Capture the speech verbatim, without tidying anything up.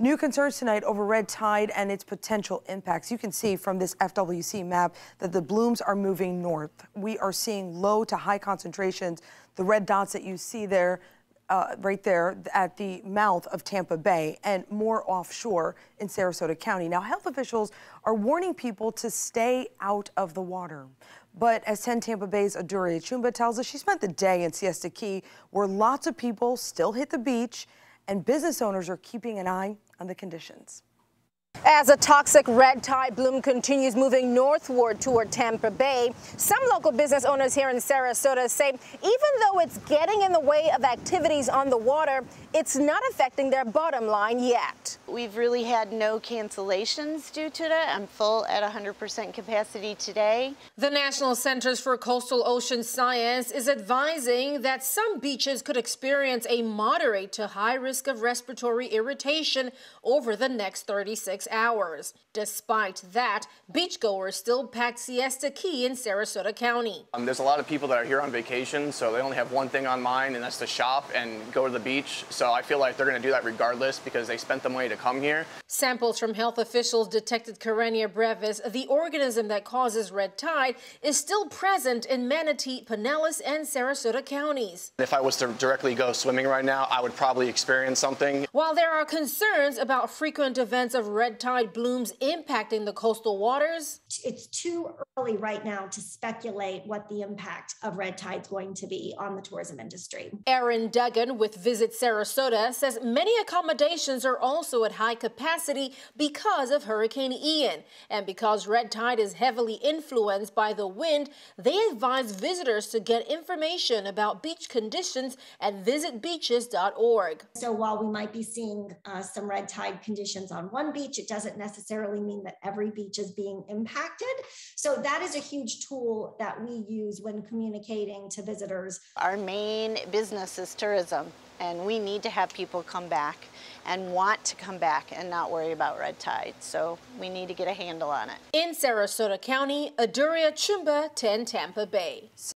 New concerns tonight over red tide and its potential impacts. You can see from this F W C map that the blooms are moving north. We are seeing low to high concentrations. The red dots that you see there, uh, right there at the mouth of Tampa Bay, and more offshore in Sarasota County. Now, health officials are warning people to stay out of the water. But as ten Tampa Bay's Aduria Chumba tells us, she spent the day in Siesta Key, where lots of people still hit the beach, and business owners are keeping an eye on the conditions. As a toxic red tide bloom continues moving northward toward Tampa Bay, some local business owners here in Sarasota say even though it's getting in the way of activities on the water, it's not affecting their bottom line yet. We've really had no cancellations due to that. I'm full at one hundred percent capacity today. The National Centers for Coastal Ocean Science is advising that some beaches could experience a moderate to high risk of respiratory irritation over the next thirty-six hours. Despite that, beachgoers still packed Siesta Key in Sarasota County. Um, there's a lot of people that are here on vacation, so they only have one thing on mind, and that's to shop and go to the beach. So I feel like they're going to do that regardless because they spent the money to come here. Samples from health officials detected Karenia brevis, the organism that causes red tide, is still present in Manatee, Pinellas, and Sarasota counties. If I was to directly go swimming right now, I would probably experience something. While there are concerns about frequent events of red tide blooms impacting the coastal waters, it's too early right now to speculate what the impact of red tide is going to be on the tourism industry. Erin Duggan with Visit Sarasota says many accommodations are also at high capacity because of Hurricane Ian. And because red tide is heavily influenced by the wind, they advise visitors to get information about beach conditions at visit beaches dot org. So while we might be seeing uh, some red tide conditions on one beach, it doesn't necessarily mean that every beach is being impacted. So that is a huge tool that we use when communicating to visitors. Our main business is tourism, and we need to have people come back and want to come back and not worry about red tide. So we need to get a handle on it. In Sarasota County, Aduria Chumba, ten Tampa Bay.